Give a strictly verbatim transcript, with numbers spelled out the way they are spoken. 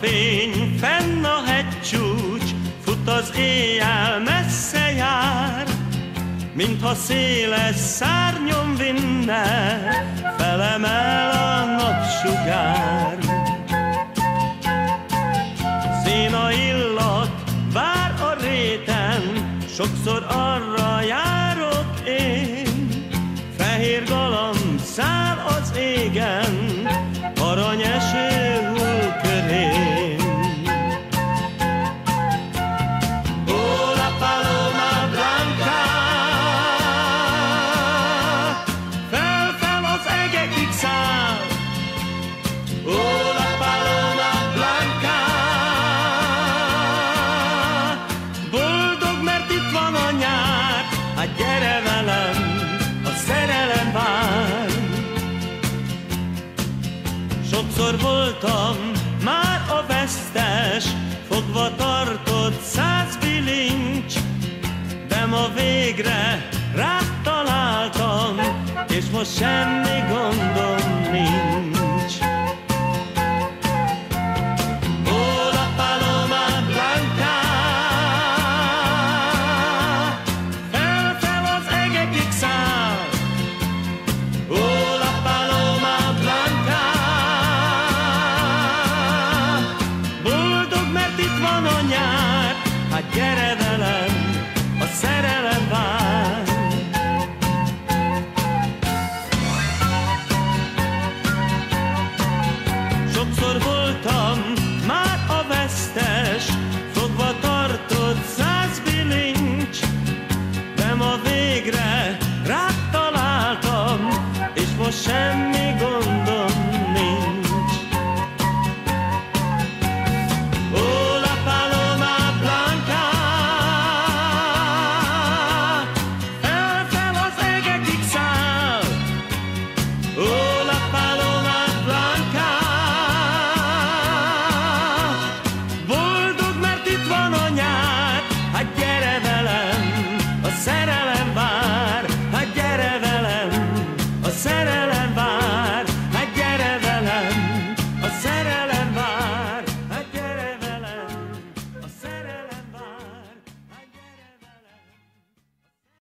fény, fenn a hegycsúcs, fut az éjjel, messze jár, mintha széles szárnyon vinne, felemel a napsugár. Széna illat, vár a réten, sokszor arra járok én, fehér galamb száll az égen, aranyeső hull körén. Ó, la paloma blanca, fel-fel az egekig száll. Ó, la paloma blanca, boldog, mert itt van a nyár. Hát gyere velem, a szerelem vár. Sokszor voltam már a vesztes, fogva tartott száz bilincs, de ma végre rád találtam, és most semmi gondom nincs. Ó, la paloma blanca, fel-fel az egekig száll. Ó, la paloma blanca, boldog, mert itt van a nyár. Hát gyere velem, a szerelem vár. Sokszor voltam már a vesztes, fogva tartott száz bilincs, de ma végre rád találtam, és most semmi